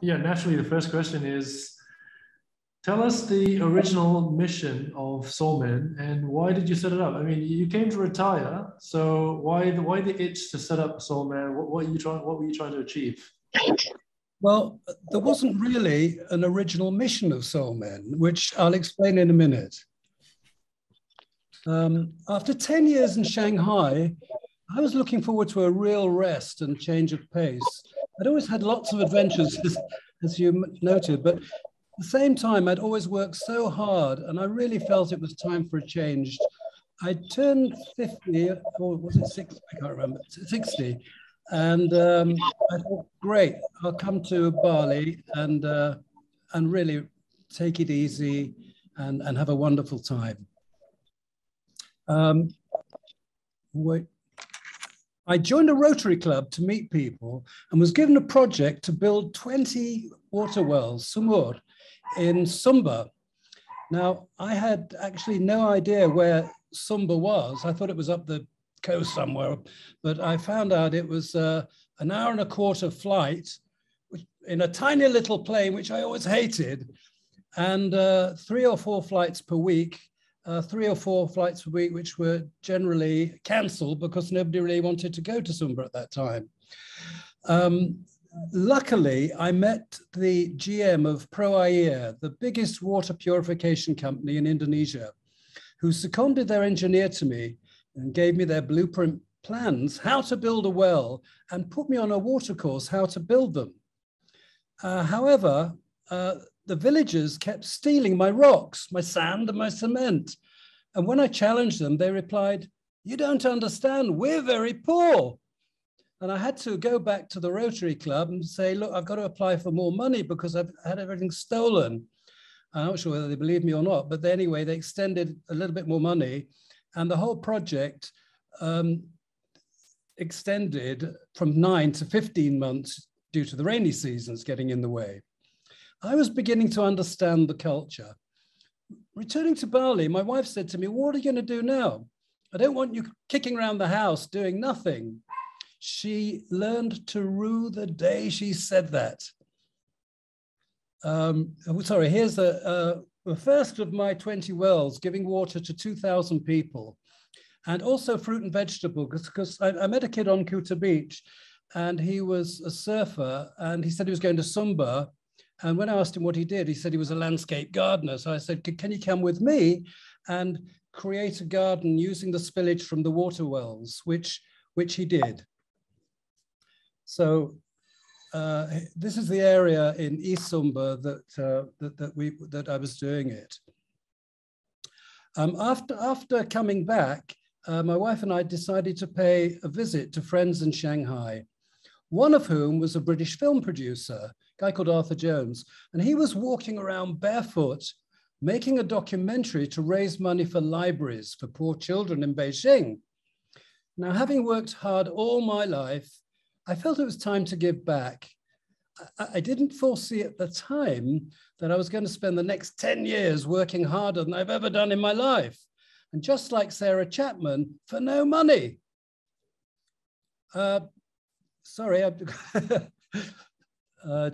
Yeah, naturally, the first question is, tell us the original mission of Solemen and why did you set it up? I mean, you came to retire, so why the itch to set up Solemen? What were you trying to achieve? Well, there wasn't really an original mission of Solemen, which I'll explain in a minute. After 10 years in Shanghai, I was looking forward to a real rest and change of pace. I'd always had lots of adventures, as you noted, but at the same time, I'd always worked so hard and I really felt it was time for a change. I turned 50, or was it 60? I can't remember, 60. And I thought, great, I'll come to Bali and really take it easy and have a wonderful time. I joined a Rotary Club to meet people and was given a project to build 20 water wells, Sumur, in Sumba. Now, I had actually no idea where Sumba was. I thought it was up the coast somewhere, but I found out it was an hour and a quarter flight in a tiny little plane, which I always hated, and 3 or 4 flights per week, 3 or 4 flights per week, which were generally canceled because nobody really wanted to go to Sumba at that time. Luckily, I met the GM of ProAir, the biggest water purification company in Indonesia, who seconded their engineer to me and gave me their blueprint plans, how to build a well, and put me on a water course, how to build them. However, the villagers kept stealing my rocks, my sand and my cement. And when I challenged them, they replied, "You don't understand, we're very poor." And I had to go back to the Rotary Club and say, look, I've got to apply for more money because I've had everything stolen. I'm not sure whether they believe me or not, but anyway, they extended a little bit more money. And the whole project extended from 9 to 15 months due to the rainy seasons getting in the way. I was beginning to understand the culture. Returning to Bali, my wife said to me, what are you going to do now? I don't want you kicking around the house doing nothing. She learned to rue the day she said that. Sorry, here's the first of my 20 wells, giving water to 2,000 people, and also fruit and vegetable, because I met a kid on Kuta Beach, and he was a surfer, and he said he was going to Sumba, and when I asked him what he did, he said he was a landscape gardener, so I said, can you come with me and create a garden using the spillage from the water wells, which he did. So this is the area in East Sumba that I was doing it. After coming back, my wife and I decided to pay a visit to friends in Shanghai, one of whom was a British film producer, a guy called Arthur Jones, and he was walking around barefoot, making a documentary to raise money for libraries for poor children in Beijing. Now, having worked hard all my life, I felt it was time to give back. I didn't foresee at the time that I was going to spend the next 10 years working harder than I've ever done in my life. And just like Sarah Chapman, for no money.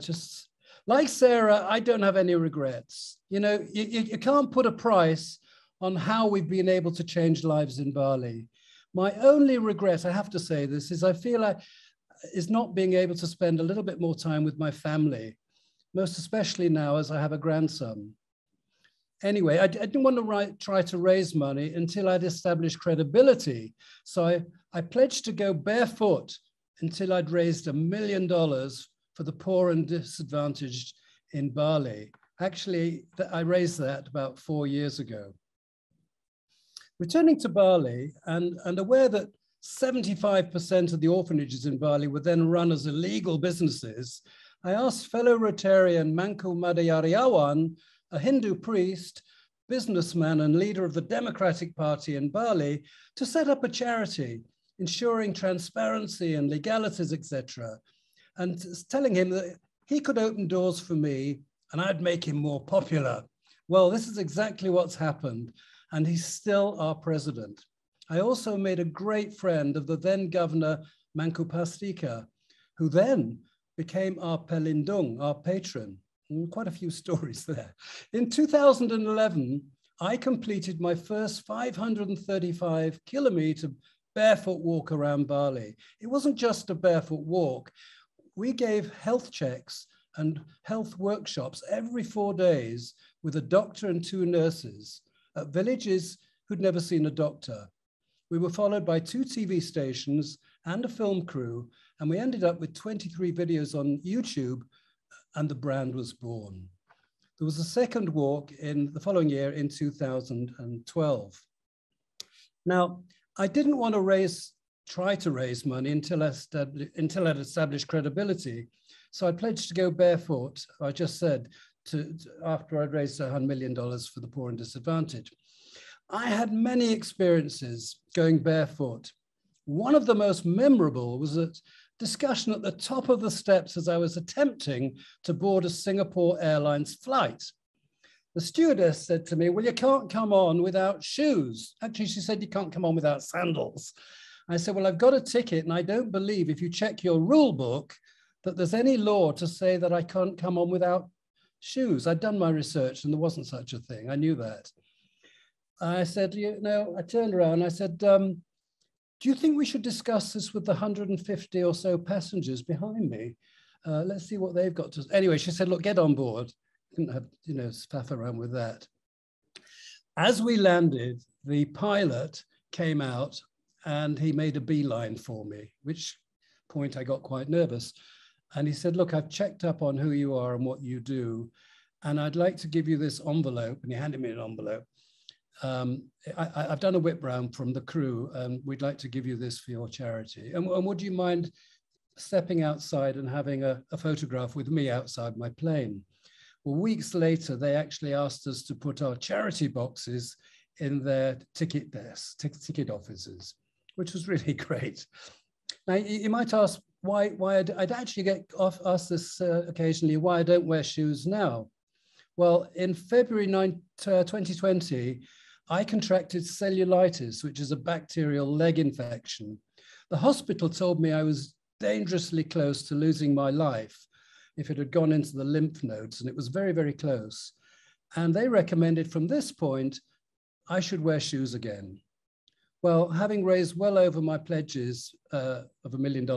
Just like Sarah, I don't have any regrets. You know, you can't put a price on how we've been able to change lives in Bali. My only regret, I have to say this, is I feel is not being able to spend a little bit more time with my family, most especially now as I have a grandson. Anyway, I didn't want to try to raise money until I'd established credibility. So I pledged to go barefoot until I'd raised $1 million for the poor and disadvantaged in Bali. Actually, I raised that about 4 years ago. Returning to Bali and aware that 75% of the orphanages in Bali were then run as illegal businesses, I asked fellow Rotarian Manku Madhayari Awan, a Hindu priest, businessman and leader of the Democratic Party in Bali, to set up a charity, ensuring transparency and legalities, etc. And telling him that he could open doors for me and I'd make him more popular. Well, this is exactly what's happened. And he's still our president. I also made a great friend of the then governor, Manku Pastika, who then became our pelindung, our patron. And quite a few stories there. In 2011, I completed my first 535-kilometer barefoot walk around Bali. It wasn't just a barefoot walk. We gave health checks and health workshops every 4 days with a doctor and 2 nurses at villages who'd never seen a doctor. We were followed by 2 TV stations and a film crew, and we ended up with 23 videos on YouTube, and the brand was born. There was a second walk in the following year in 2012. Now, I didn't want to try to raise money until I'd established credibility. So I pledged to go barefoot, I just said, after I'd raised $100 million for the poor and disadvantaged. I had many experiences going barefoot. One of the most memorable was a discussion at the top of the steps as I was attempting to board a Singapore Airlines flight. The stewardess said to me, well, you can't come on without shoes. Actually, she said, you can't come on without sandals. I said, well, I've got a ticket and I don't believe if you check your rule book that there's any law to say that I can't come on without shoes. I'd done my research and there wasn't such a thing. I knew that. I said, you know, I turned around and I said, do you think we should discuss this with the 150 or so passengers behind me? Let's see what they've got to say. Anyway, she said, look, get on board. Didn't have, you know, faff around with that. As we landed, the pilot came out and he made a beeline for me, which point I got quite nervous. And he said, look, I've checked up on who you are and what you do, and I'd like to give you this envelope. And he handed me an envelope. I've done a whip round from the crew and we'd like to give you this for your charity. And would you mind stepping outside and having a photograph with me outside my plane? Well, weeks later, they actually asked us to put our charity boxes in their ticket desks, ticket offices, which was really great. Now, you might ask why I'd actually get asked this occasionally, why I don't wear shoes now. Well, in February 2020, I contracted cellulitis, which is a bacterial leg infection. The hospital told me I was dangerously close to losing my life if it had gone into the lymph nodes, and it was very, very close. And they recommended from this point, I should wear shoes again. Well, having raised well over my pledges of $1 million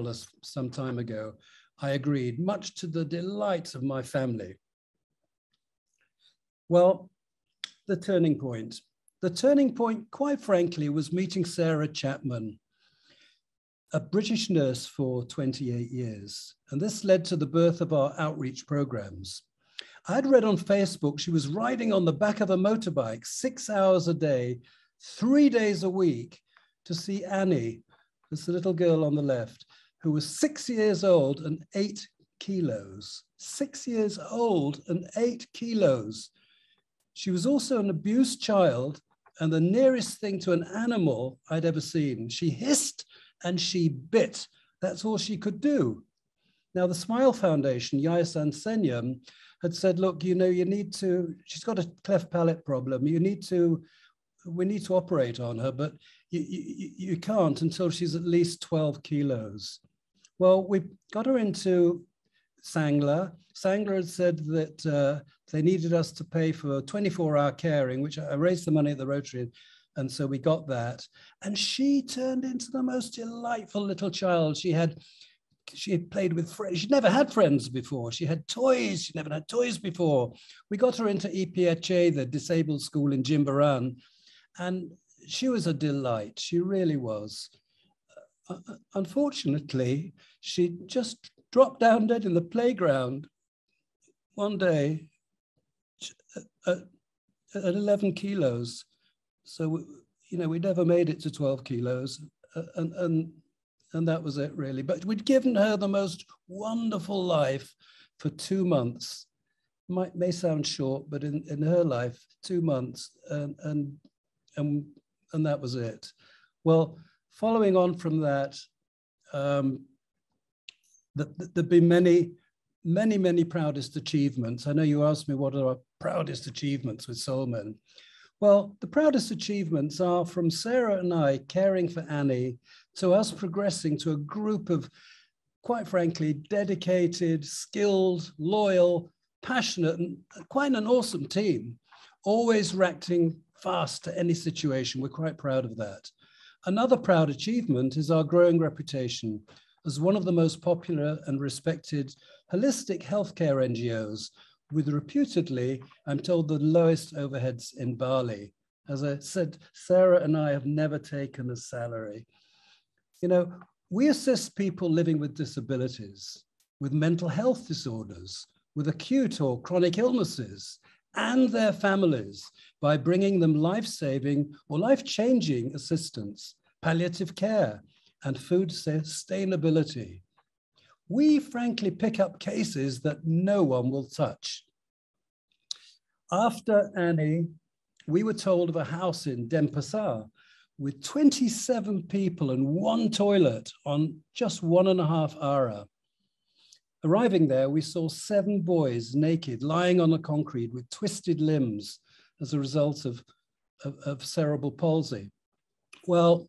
some time ago, I agreed, much to the delight of my family. Well, the turning point. The turning point, quite frankly, was meeting Sarah Chapman, a British nurse for 28 years. And this led to the birth of our outreach programs. I'd read on Facebook she was riding on the back of a motorbike 6 hours a day, 3 days a week to see Annie, this little girl on the left, who was 6 years old and 8 kilos. 6 years old and 8 kilos. She was also an abused child and the nearest thing to an animal I'd ever seen. She hissed and she bit. That's all she could do. Now, the Smile Foundation, Yayasan Senyum, had said, look, you know, you need to, she's got a cleft palate problem. You need to, we need to operate on her, but you can't until she's at least 12 kilos. Well, we got her into Sanglah. Sanglah had said that they needed us to pay for 24-hour caring, which I raised the money at the Rotarian, and so we got that. And she turned into the most delightful little child. She had played with friends. She'd never had friends before. She had toys. She'd never had toys before. We got her into EPHA, the disabled school in Jimbaran, and she was a delight. She really was. Unfortunately, she just dropped down dead in the playground one day at 11 kilos. So, you know, we never made it to 12 kilos and that was it really. But we'd given her the most wonderful life for 2 months. May sound short, but in her life, 2 months and that was it. Well, following on from that, there'd be many, many, many proudest achievements. I know you asked me what are our proudest achievements with Solemen. Well, the proudest achievements are from Sarah and I caring for Annie to us progressing to a group of quite frankly, dedicated, skilled, loyal, passionate, and quite an awesome team, always reacting fast to any situation. We're quite proud of that. Another proud achievement is our growing reputation as one of the most popular and respected holistic healthcare NGOs with reputedly, I'm told, the lowest overheads in Bali. As I said, Sarah and I have never taken a salary. You know, we assist people living with disabilities, with mental health disorders, with acute or chronic illnesses, and their families by bringing them life-saving or life-changing assistance, palliative care, and food sustainability. We frankly pick up cases that no one will touch. After Annie, we were told of a house in Denpasar with 27 people and one toilet on just 1.5 ara. Arriving there, we saw 7 boys naked, lying on the concrete with twisted limbs as a result of cerebral palsy. Well,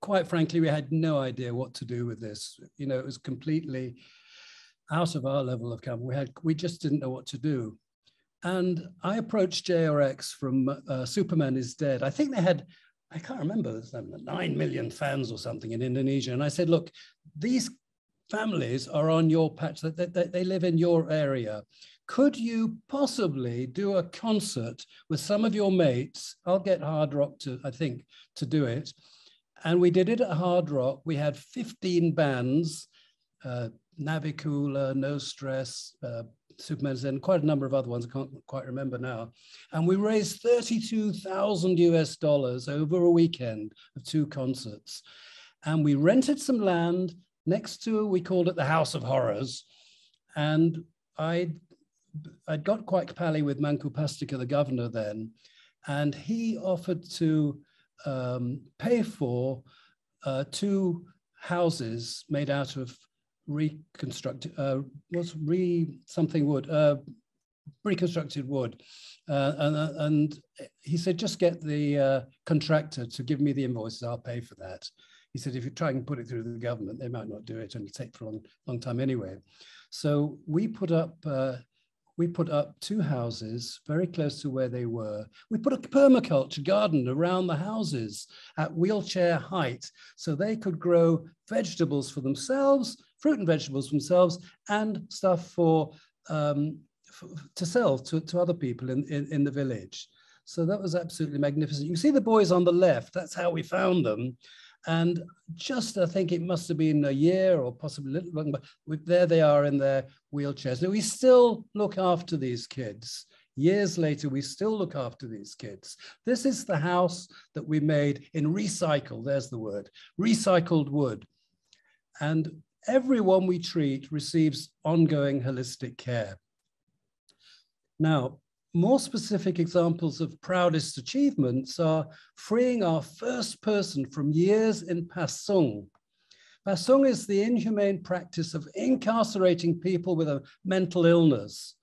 quite frankly, we had no idea what to do with this. You know, it was completely out of our level of comfort. We just didn't know what to do. And I approached JRX from Superman is Dead. I think they had, I can't remember, 9 million fans or something in Indonesia. And I said, look, these families are on your patch, they live in your area. Could you possibly do a concert with some of your mates? I'll get Hard Rock to, I think, to do it. And we did it at Hard Rock. We had 15 bands, Navicooler, No Stress, Supermedicine, quite a number of other ones, I can't quite remember now. And we raised $32,000 over a weekend of 2 concerts. And we rented some land next to, we called it the House of Horrors. And I'd got quite pally with Manku Pastika, the governor then, and he offered to pay for 2 houses made out of reconstructed, reconstructed wood. And he said, just get the contractor to give me the invoices, I'll pay for that. He said, if you try and put it through the government, they might not do it, and it'll take for a long time anyway. So we put up 2 houses very close to where they were. We put a permaculture garden around the houses at wheelchair height, so they could grow vegetables for themselves, fruit and vegetables themselves, and stuff to sell to other people in the village. So that was absolutely magnificent. You can see the boys on the left, that's how we found them. And just, I think it must have been a year or possibly a little longer, but there they are in their wheelchairs. Now, we still look after these kids. Years later, we still look after these kids. This is the house that we made in recycled, there's the word, recycled wood. And everyone we treat receives ongoing holistic care. Now, more specific examples of proudest achievements are freeing our first person from years in Pasung. Pasung is the inhumane practice of incarcerating people with a mental illness.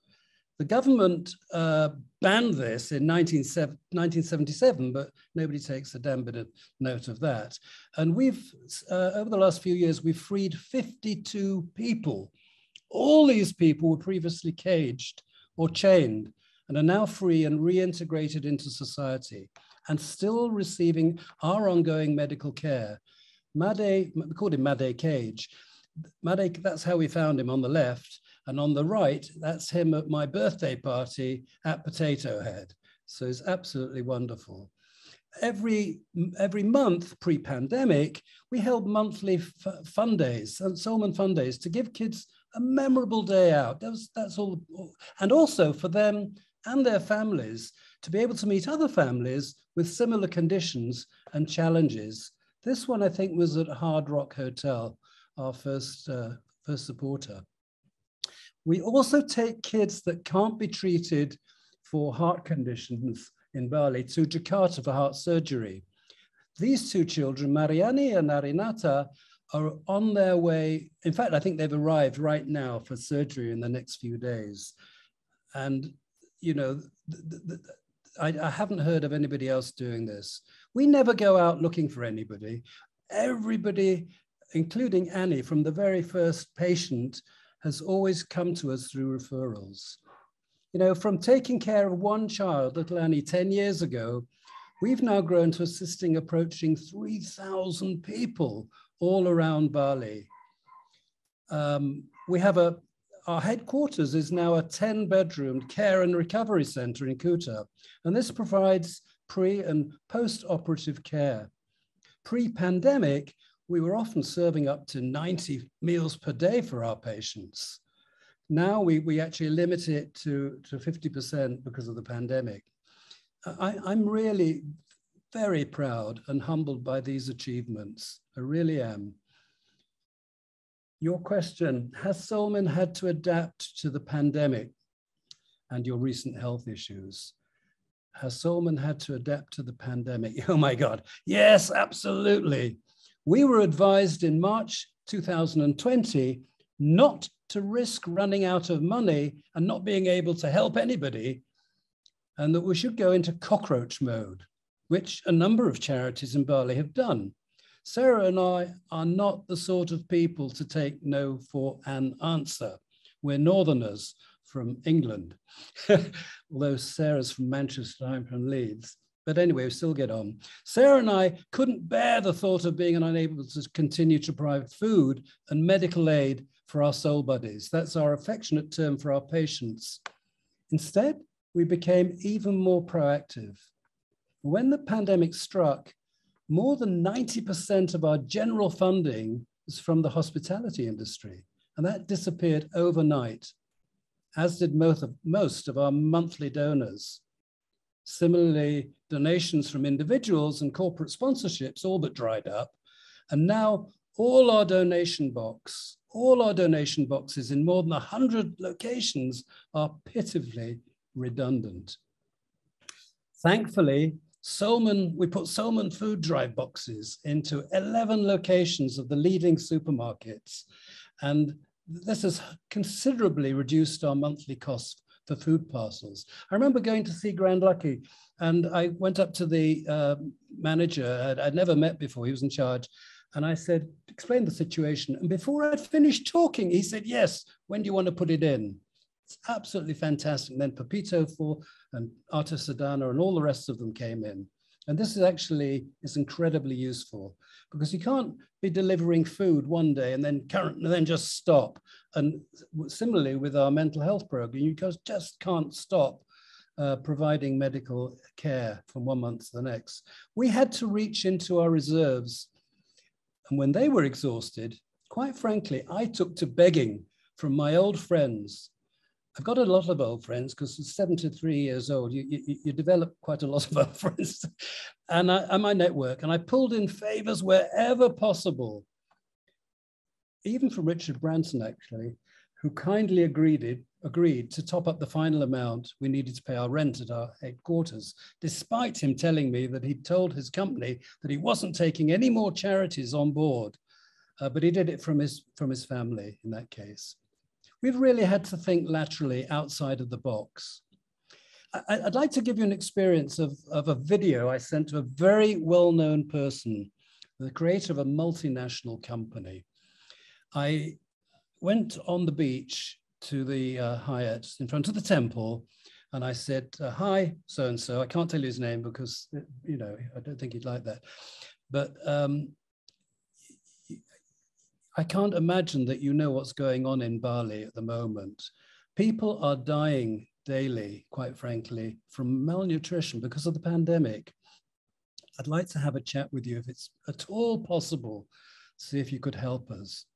The government banned this in 1977, but nobody takes a damn bit of note of that. And we've, over the last few years, we've freed 52 people. All these people were previously caged or chained, and are now free and reintegrated into society and still receiving our ongoing medical care. Made, we called him Made Cage. Made, that's how we found him on the left. And on the right, that's him at my birthday party at Potato Head. So it's absolutely wonderful. Every month pre-pandemic, we held monthly fun days, Solemen fun days, to give kids a memorable day out. That's all. And also for them and their families to be able to meet other families with similar conditions and challenges. This one, I think, was at Hard Rock Hotel, our first supporter. We also take kids that can't be treated for heart conditions in Bali to Jakarta for heart surgery. These 2 children, Mariani and Arinata, are on their way. In fact, I think they've arrived right now for surgery in the next few days. And you know, I haven't heard of anybody else doing this. We never go out looking for anybody. Everybody including Annie, from the very first patient, has always come to us through referrals. You know, from taking care of one child, little Annie, 10 years ago, we've now grown to assisting approaching 3,000 people all around Bali. We have our headquarters is now a 10-bedroom care and recovery center in Kuta, and this provides pre and post-operative care. Pre-pandemic, we were often serving up to 90 meals per day for our patients. Now we actually limit it to 50% because of the pandemic. I'm really very proud and humbled by these achievements. I really am. Your question, has Solemen had to adapt to the pandemic and your recent health issues? Has Solemen had to adapt to the pandemic? Oh my God, yes, absolutely. We were advised in March 2020 not to risk running out of money and not being able to help anybody, and that we should go into cockroach mode, which a number of charities in Bali have done. Sarah and I are not the sort of people to take no for an answer. We're Northerners from England, although Sarah's from Manchester, I'm from Leeds. But anyway, we still get on. Sarah and I couldn't bear the thought of being unable to continue to provide food and medical aid for our soul buddies. That's our affectionate term for our patients. Instead, we became even more proactive. When the pandemic struck, more than 90% of our general funding was from the hospitality industry, and that disappeared overnight, as did most of our monthly donors. Similarly, donations from individuals and corporate sponsorships all but dried up, and now all our donation boxes in more than 100 locations are pitifully redundant. Thankfully, we put Solemen food drive boxes into 11 locations of the leading supermarkets, and this has considerably reduced our monthly cost for food parcels. I remember going to see Grand Lucky, and I went up to the manager I'd never met before. He was in charge, and I said, explain the situation, and before I'd finished talking, he said, yes, when do you want to put it in? It's absolutely fantastic. And then Pepito and Arta Sadana and all the rest of them came in. And this is incredibly useful, because you can't be delivering food one day and then just stop. And similarly with our mental health program, you just can't stop providing medical care from one month to the next. We had to reach into our reserves. And when they were exhausted, quite frankly, I took to begging from my old friends. I've got a lot of old friends, because at 73 years old, you develop quite a lot of old friends and my network. And I pulled in favors wherever possible, even from Richard Branson, actually, who kindly agreed to top up the final amount we needed to pay our rent at our headquarters, despite him telling me that he'd told his company that he wasn't taking any more charities on board. But he did it from his family in that case. We've really had to think laterally outside of the box. I'd like to give you an experience of a video I sent to a very well-known person, the creator of a multinational company. I went on the beach to the Hyatt in front of the temple, and I said, hi, so-and-so. I can't tell you his name because, you know, I don't think he'd like that. But I can't imagine that you know what's going on in Bali at the moment. People are dying daily, quite frankly, from malnutrition because of the pandemic. I'd like to have a chat with you if it's at all possible, see if you could help us.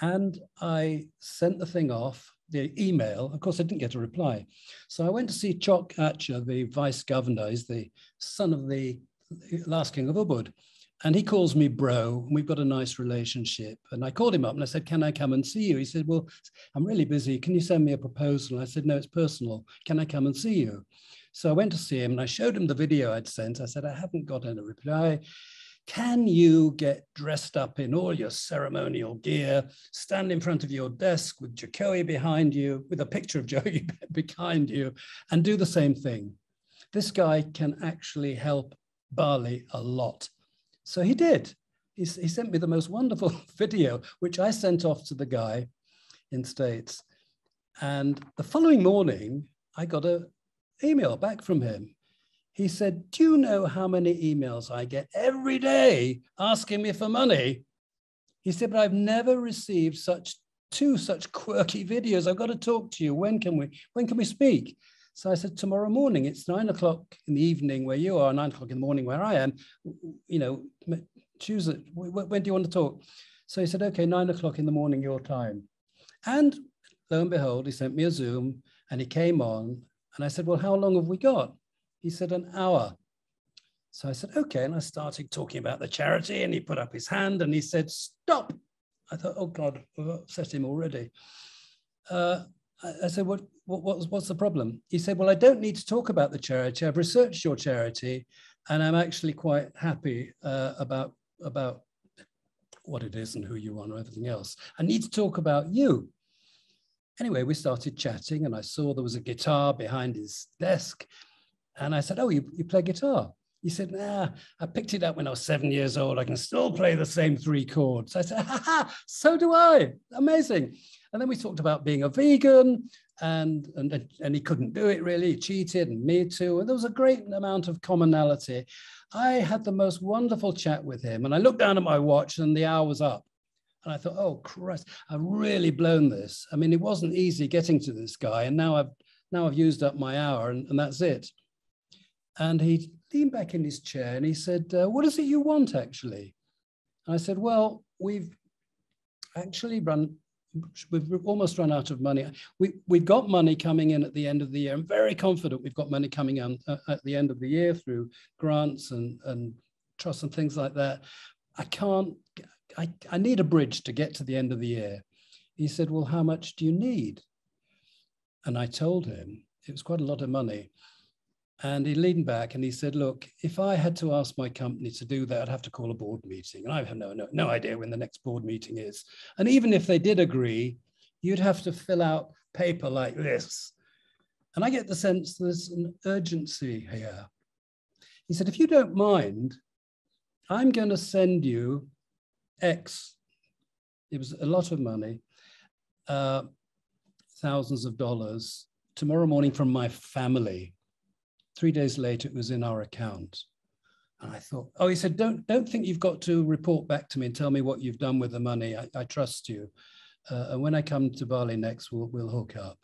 And I sent the thing off, the email. Of course, I didn't get a reply. So I went to see Chok Atcha, the vice governor. He's the son of the last king of Ubud. And he calls me bro, and we've got a nice relationship. And I called him up and I said, can I come and see you? He said, well, I'm really busy. Can you send me a proposal? And I said, no, it's personal. Can I come and see you? So I went to see him and I showed him the video I'd sent. I said, I haven't got any reply. Can you get dressed up in all your ceremonial gear, stand in front of your desk with Jokowi behind you, with a picture of Jokowi behind you, and do the same thing? This guy can actually help Bali a lot. So he did. he sent me the most wonderful video, which I sent off to the guy in States. And the following morning, I got an email back from him. He said, do you know how many emails I get every day asking me for money? He said, but I've never received two such quirky videos. I've got to talk to you. When can we speak? So I said, tomorrow morning. It's 9 o'clock in the evening where you are, 9 o'clock in the morning where I am. You know, choose it. When do you want to talk? So he said, okay, 9 o'clock in the morning, your time. And lo and behold, he sent me a Zoom and he came on. And I said, well, how long have we got? He said, an hour. So I said, okay. And I started talking about the charity and he put up his hand and he said, stop. I thought, oh God, I've upset him already. I said, what's the problem? He said, well, I don't need to talk about the charity. I've researched your charity and I'm actually quite happy about what it is and who you are and everything else. I need to talk about you. Anyway, we started chatting and I saw there was a guitar behind his desk. And I said, oh, you play guitar? He said, nah, I picked it up when I was 7 years old. I can still play the same three chords. I said, ha ha, so do I. Amazing. And then we talked about being a vegan and he couldn't do it really. He cheated and me too. And there was a great amount of commonality. I had the most wonderful chat with him. And I looked down at my watch and the hour was up. And I thought, oh, Christ, I've really blown this. I mean, it wasn't easy getting to this guy. And now I've used up my hour and that's it. And he leaned back in his chair and he said, what is it you want actually? And I said, well, we've almost run out of money. We've got money coming in at the end of the year. I'm very confident we've got money coming in at the end of the year through grants and trusts and things like that. I need a bridge to get to the end of the year. He said, well, how much do you need? And I told him it was quite a lot of money. And he leaned back and he said, look, if I had to ask my company to do that, I'd have to call a board meeting. And I have no idea when the next board meeting is. And even if they did agree, you'd have to fill out paper like this. And I get the sense there's an urgency here. He said, if you don't mind, I'm going to send you X. It was a lot of money, thousands of dollars, tomorrow morning from my family. 3 days later, it was in our account. And I thought, oh, he said, don't think you've got to report back to me and tell me what you've done with the money. I trust you. And when I come to Bali next, we'll hook up.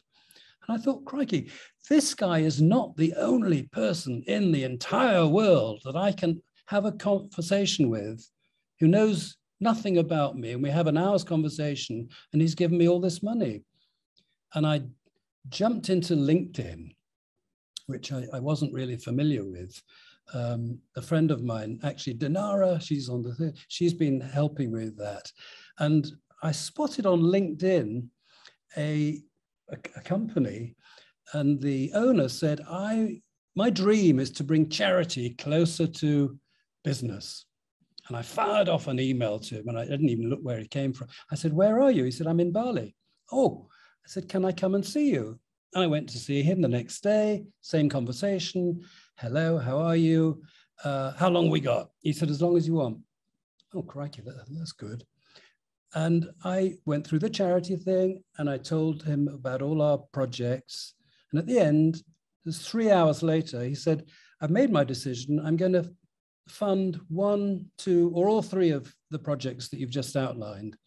And I thought, crikey, this guy is not the only person in the entire world that I can have a conversation with who knows nothing about me. And we have an hour's conversation and he's given me all this money. And I jumped into LinkedIn, which I wasn't really familiar with. A friend of mine, actually Dinara, she's been helping with that. And I spotted on LinkedIn a company and the owner said, my dream is to bring charity closer to business. And I fired off an email to him and I didn't even look where it came from. I said, where are you? He said, I'm in Bali. Oh, I said, can I come and see you? And I went to see him the next day, same conversation. Hello, how are you? How long we got? He said, as long as you want. Oh, crikey, that's good. And I went through the charity thing and I told him about all our projects. And at the end, just 3 hours later, he said, I've made my decision. I'm going to fund one, two, or all three of the projects that you've just outlined.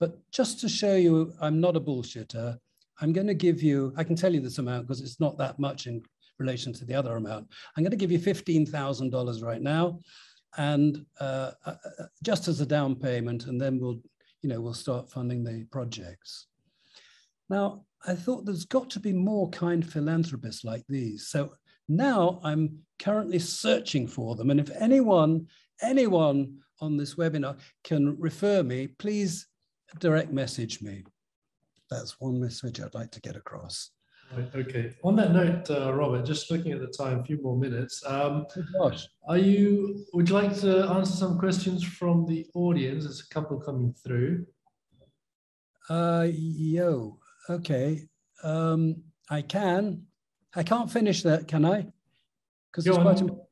But just to show you, I'm not a bullshitter. I'm going to give you, I can tell you this amount because it's not that much in relation to the other amount. I'm going to give you $15,000 right now, and just as a down payment, and then we'll start funding the projects. Now, I thought there's got to be more kind philanthropists like these. So now I'm currently searching for them. And if anyone on this webinar can refer me, please direct message me. That's one message I'd like to get across. Right, okay. On that note, Robert, just looking at the time, a few more minutes. Would you like to answer some questions from the audience? There's a couple coming through. Okay. I can. I can't finish that, can I? Because it's quite important.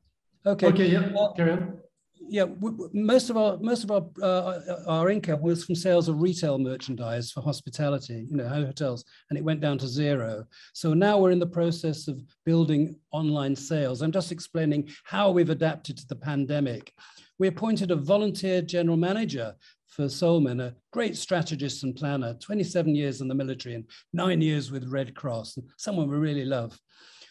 Okay. Okay, yeah, carry on. yeah, most of our income was from sales of retail merchandise for hospitality, you know, hotels, and it went down to zero. So now we're in the process of building online sales. I'm just explaining how we've adapted to the pandemic. We appointed a volunteer general manager for Solemen, a great strategist and planner, 27 years in the military and 9 years with Red Cross, and someone we really love.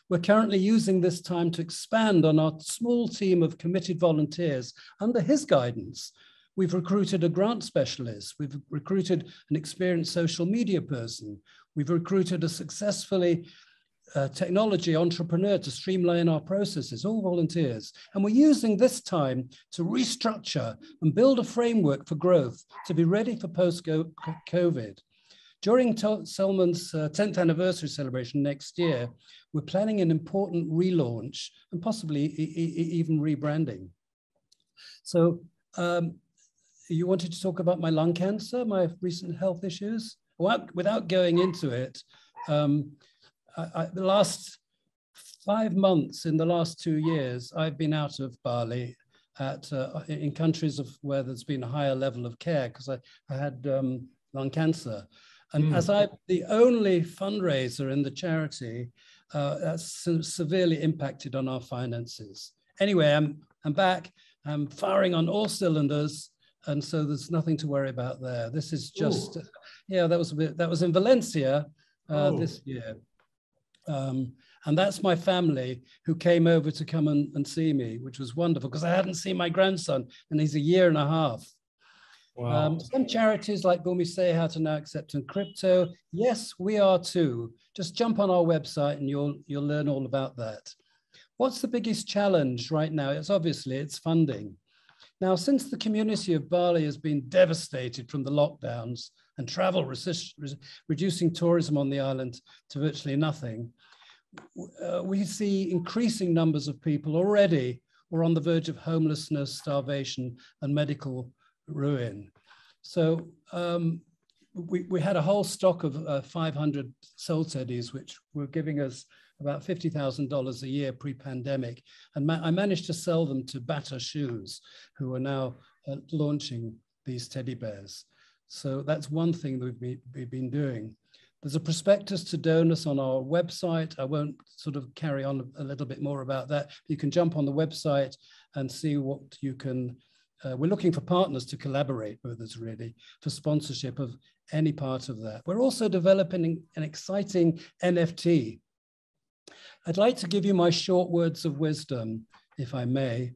We're currently using this time to expand on our small team of committed volunteers under his guidance. We've recruited a grant specialist. We've recruited an experienced social media person. We've recruited a technology entrepreneur to streamline our processes, all volunteers. And we're using this time to restructure and build a framework for growth to be ready for post-COVID. During Solemen's 10th anniversary celebration next year, we're planning an important relaunch and possibly even rebranding. So you wanted to talk about my lung cancer, my recent health issues? Without going into it, the last 5 months in the last 2 years, I've been out of Bali in countries where there's been a higher level of care because I had lung cancer. And as I'm the only fundraiser in the charity, that's severely impacted on our finances. Anyway, I'm back, I'm firing on all cylinders, and so there's nothing to worry about there. This is just, yeah, that was in Valencia this year. And that's my family who came over to come and see me, which was wonderful because I hadn't seen my grandson and he's a year and a half. Wow. Some charities like Bumi Sehat are now accepting crypto. Yes, we are too. Just jump on our website and you'll learn all about that. What's the biggest challenge right now? It's obviously funding. Now, since the community of Bali has been devastated from the lockdowns and travel reducing tourism on the island to virtually nothing, we see increasing numbers of people already who are on the verge of homelessness, starvation, and medical ruin. So we had a whole stock of 500 soul teddies, which were giving us about $50,000 a year pre-pandemic. And I managed to sell them to Bata Shoes, who are now launching these teddy bears. So that's one thing that we've been doing. There's a prospectus to donors on our website. I won't sort of carry on a little bit more about that. You can jump on the website and see what you can. We're looking for partners to collaborate with us, really, for sponsorship of any part of that. We're also developing an exciting NFT. I'd like to give you my short words of wisdom, if I may.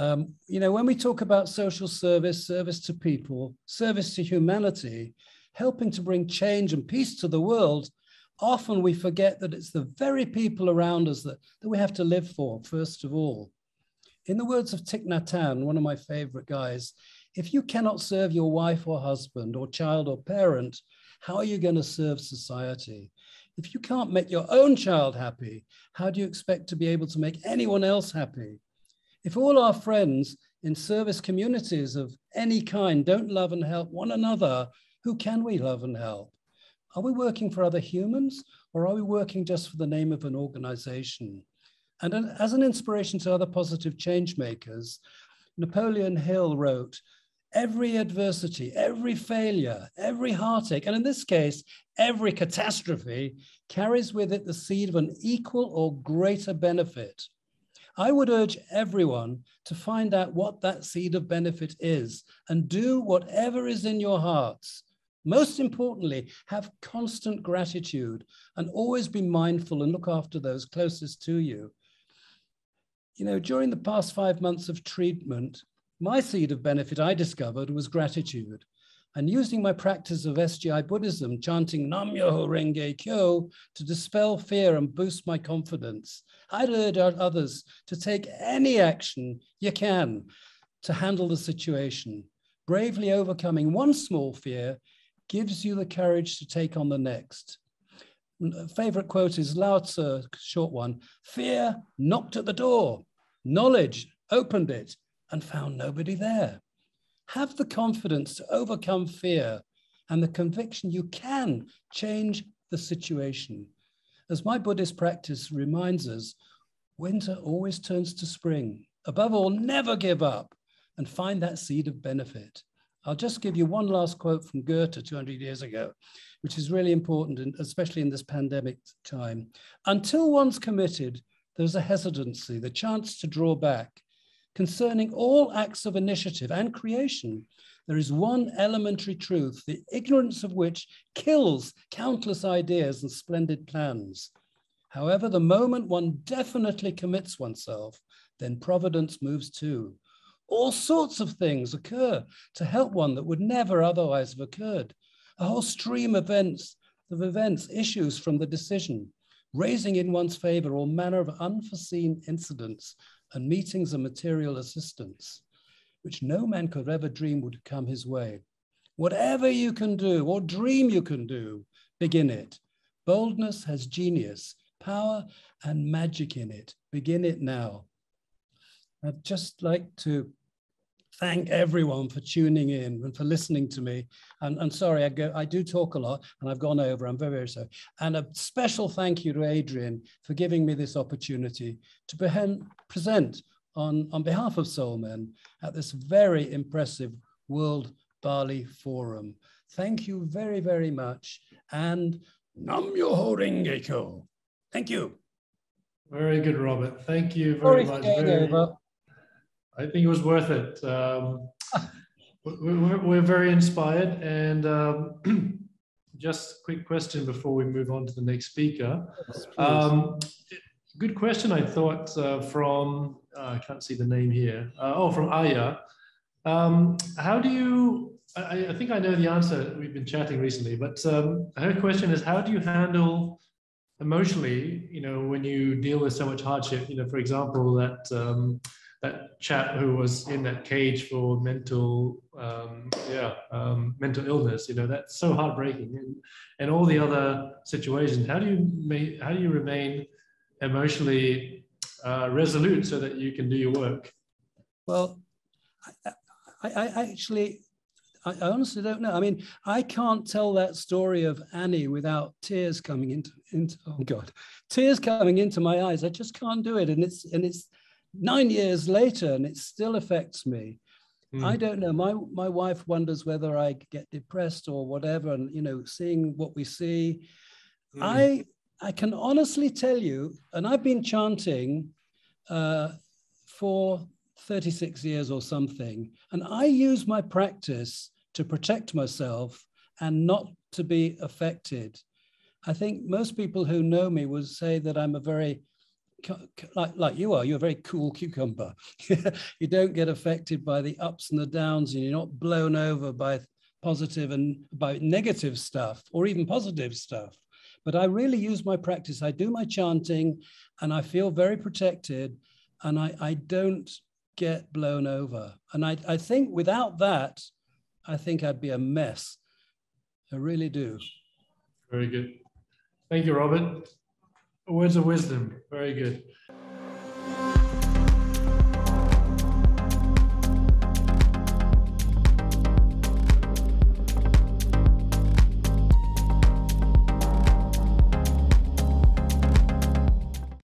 You know, when we talk about social service, service to people, service to humanity, helping to bring change and peace to the world, often we forget that it's the very people around us that we have to live for, first of all. In the words of Thich Nhat Hanh, one of my favorite guys, if you cannot serve your wife or husband or child or parent, how are you going to serve society? If you can't make your own child happy, how do you expect to be able to make anyone else happy? If all our friends in service communities of any kind don't love and help one another, who can we love and help? Are we working for other humans or are we working just for the name of an organization? And as an inspiration to other positive change makers, Napoleon Hill wrote, every adversity, every failure, every heartache, and in this case, every catastrophe carries with it the seed of an equal or greater benefit. I would urge everyone to find out what that seed of benefit is and do whatever is in your hearts. Most importantly, have constant gratitude and always be mindful and look after those closest to you. You know, during the past 5 months of treatment, my seed of benefit I discovered was gratitude. And using my practice of SGI Buddhism, chanting Nam-myoho-renge-kyo to dispel fear and boost my confidence, I'd urge others to take any action you can to handle the situation. Bravely overcoming one small fear gives you the courage to take on the next. Favorite quote is Lao Tzu, short one, fear knocked at the door, knowledge opened it and found nobody there. Have the confidence to overcome fear and the conviction you can change the situation. As my Buddhist practice reminds us, winter always turns to spring. Above all, never give up. and find that seed of benefit. I'll just give you one last quote from Goethe 200 years ago, which is really important, and especially in this pandemic time. Until one's committed, there's a hesitancy, the chance to draw back. Concerning all acts of initiative and creation, there is one elementary truth, the ignorance of which kills countless ideas and splendid plans. However, the moment one definitely commits oneself, then providence moves too. All sorts of things occur to help one that would never otherwise have occurred. A whole stream of events issues from the decision, raising in one's favor all manner of unforeseen incidents and meetings and material assistance, which no man could ever dream would come his way. Whatever you can do or dream you can do, begin it. Boldness has genius, power and magic in it. Begin it now. I'd just like to thank everyone for tuning in and for listening to me. And sorry, I do talk a lot and I've gone over, I'm very, very sorry. And a special thank you to Adrian for giving me this opportunity to present on behalf of Solemen at this very impressive World Bali Forum. Thank you very, very much. And Nam-myoho-renge-kyo. Thank you. Very good, Robert. Thank you very much. I think it was worth it. We're very inspired. And just a quick question before we move on to the next speaker. Yes, good question, I thought, from, I can't see the name here. From Aya. How do you, I think I know the answer, we've been chatting recently, but her question is, how do you handle emotionally, you know, when you deal with so much hardship? You know, for example, that that chap who was in that cage for mental, mental illness, you know, that's so heartbreaking, and all the other situations. How do you remain emotionally resolute so that you can do your work? Well, I honestly don't know. I mean, I can't tell that story of Annie without tears coming into oh God, tears coming into my eyes. I just can't do it, and it's 9 years later, and it still affects me. Mm. I don't know. My wife wonders whether I get depressed or whatever, and you know, seeing what we see. Mm. I can honestly tell you, and I've been chanting for 36 years or something, and I use my practice to protect myself and not to be affected. I think most people who know me would say that I'm a very, like you are, you're a very cool cucumber. You don't get affected by the ups and the downs, and you're not blown over by positive and by negative stuff, or even positive stuff. But I really use my practice. I do my chanting and I feel very protected, and I don't get blown over. And I think without that, I think I'd be a mess. I really do. Very good. Thank you, Robert. Words of wisdom. Very good.